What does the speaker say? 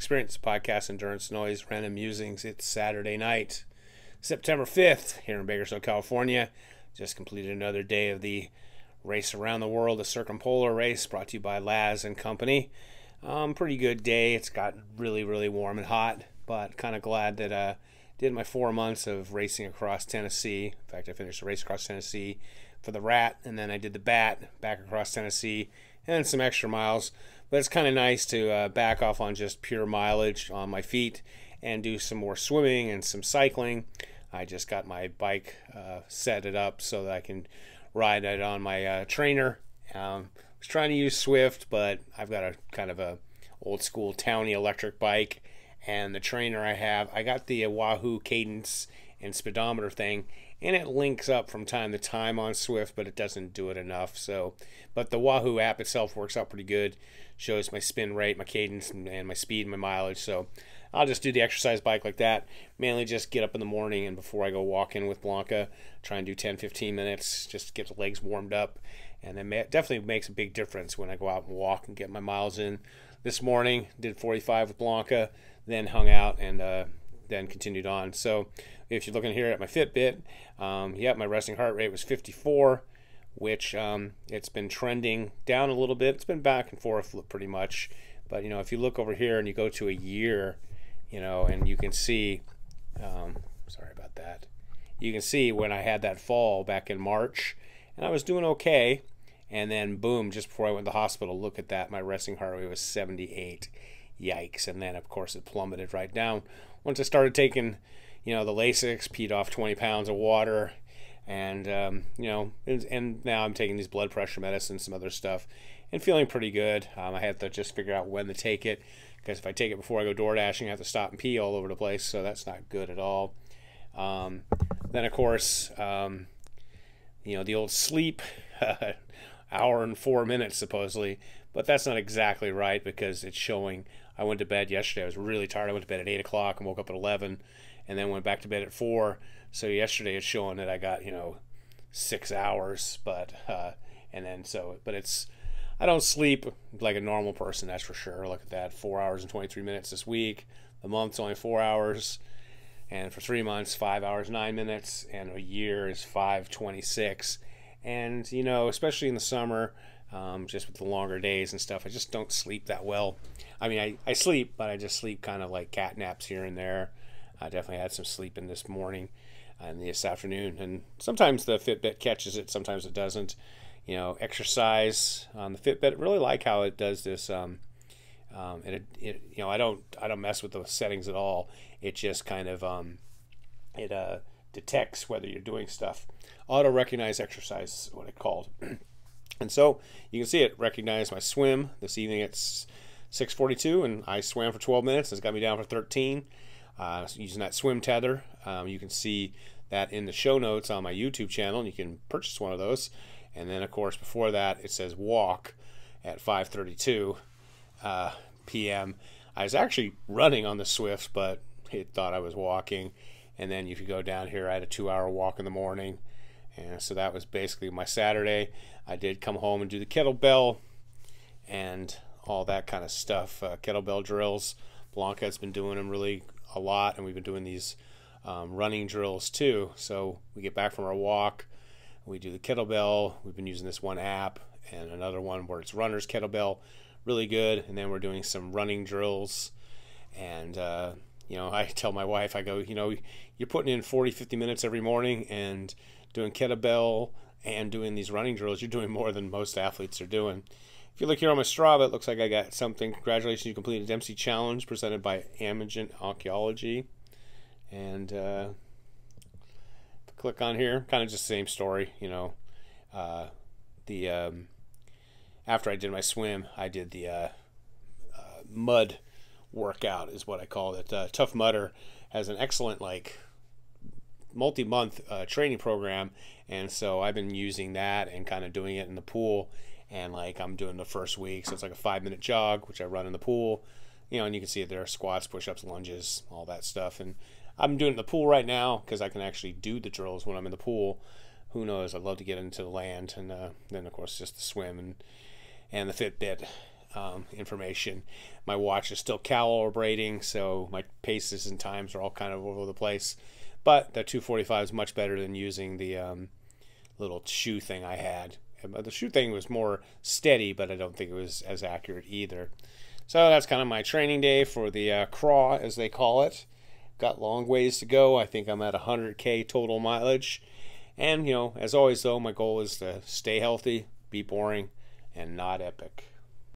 Experience, Podcast Endurance Noise, Random Musings. It's Saturday night, September 5th, here in Bakersfield, California. Just completed another day of the race around the world, the circumpolar race, brought to you by Laz and Company. Pretty good day. It's got really, really warm and hot, but kind of glad that I did my 4 months of racing across Tennessee. In fact, I finished the race across Tennessee for the Rat, and then I did the Bat back across Tennessee, and some extra miles. But it's kind of nice to back off on just pure mileage on my feet and do some more swimming and some cycling. I just got my bike set it up so that I can ride it on my trainer. I was trying to use Zwift, but I've got a kind of a old school towny electric bike, and the trainer I have, I got the Wahoo cadence and speedometer thing, and it links up from time to time on Zwift, but it doesn't do it enough. So, but the Wahoo app itself works out pretty good, shows my spin rate, my cadence, and my speed and my mileage. So I'll just do the exercise bike like that, mainly just get up in the morning and before I go walking with Blanca, try and do 10-15 minutes, just get the legs warmed up. And it definitely makes a big difference when I go out and walk and get my miles in. This morning did 45 with Blanca, then hung out and then continued on. So if you're looking here at my Fitbit, my resting heart rate was 54, which it's been trending down a little bit. It's been back and forth pretty much, but you know, if you look over here and you go to a year, you know, and you can see sorry about that, you can see when I had that fall back in March and I was doing okay, and then boom, just before I went to the hospital, look at that, my resting heart rate was 78. Yikes. And then of course it plummeted right down once I started taking, you know, the Lasix, peed off 20 pounds of water, and you know, and now I'm taking these blood pressure medicines, some other stuff, and feeling pretty good. I had to just figure out when to take it, because if I take it before I go door dashing, I have to stop and pee all over the place, so that's not good at all. Then of course you know, the old sleep hour and 4 minutes supposedly, but that's not exactly right, because it's showing I went to bed yesterday, I was really tired, I went to bed at 8 o'clock and woke up at 11, and then went back to bed at 4, so yesterday it's showing that I got, you know, 6 hours, but and then so, but it's, I don't sleep like a normal person, that's for sure. Look at that, 4 hours and 23 minutes this week, the month's only 4 hours, and for 3 months, 5 hours, 9 minutes, and a year is 5:26, and you know, especially in the summer, just with the longer days and stuff, I just don't sleep that well. I mean, I sleep, but I just sleep kind of like cat naps here and there. I definitely had some sleep in this morning and this afternoon, and sometimes the Fitbit catches it, sometimes it doesn't. You know, exercise on the Fitbit, really like how it does this. It you know, I don't mess with the settings at all. It just kind of it detects whether you're doing stuff. Auto recognize exercise is what it's called. And so you can see it recognized my swim this evening. It's 6:42, and I swam for 12 minutes. It's got me down for 13. Using that swim tether. You can see that in the show notes on my YouTube channel, and you can purchase one of those. And then of course before that it says walk at 5:32 p.m. I was actually running on the Zwift, but it thought I was walking. And then if you go down here, I had a 2-hour walk in the morning. And so that was basically my Saturday. I did come home and do the kettlebell and all that kind of stuff, kettlebell drills. Blanca has been doing them really a lot, and we've been doing these running drills too. So we get back from our walk, we do the kettlebell. We've been using this one app and another one where it's runner's kettlebell, really good. And then we're doing some running drills, and you know, I tell my wife, I go, you know, you're putting in 40-50 minutes every morning and doing kettlebell and doing these running drills, you're doing more than most athletes are doing. If you look here on my Strava, it looks like I got something. Congratulations, you completed the Dempsey Challenge presented by Amgen Oncology. And click on here, kind of just the same story, you know. After I did my swim, I did the mud workout is what I call it. Tough Mudder has an excellent, like, multi-month training program, and so I've been using that and kind of doing it in the pool, and like I'm doing the first week, so it's like a 5-minute jog which I run in the pool, you know, and you can see there are squats, push-ups, lunges, all that stuff, and I'm doing it in the pool right now because I can actually do the drills when I'm in the pool. Who knows, I'd love to get into the land, and then of course just the swim and the Fitbit. information. My watch is still calibrating, so my paces and times are all kind of over the place. But the 245 is much better than using the little shoe thing I had. The shoe thing was more steady, but I don't think it was as accurate either. So that's kind of my training day for the crawl, as they call it. Got long ways to go. I think I'm at 100K total mileage. And, you know, as always, though, my goal is to stay healthy, be boring, and not epic.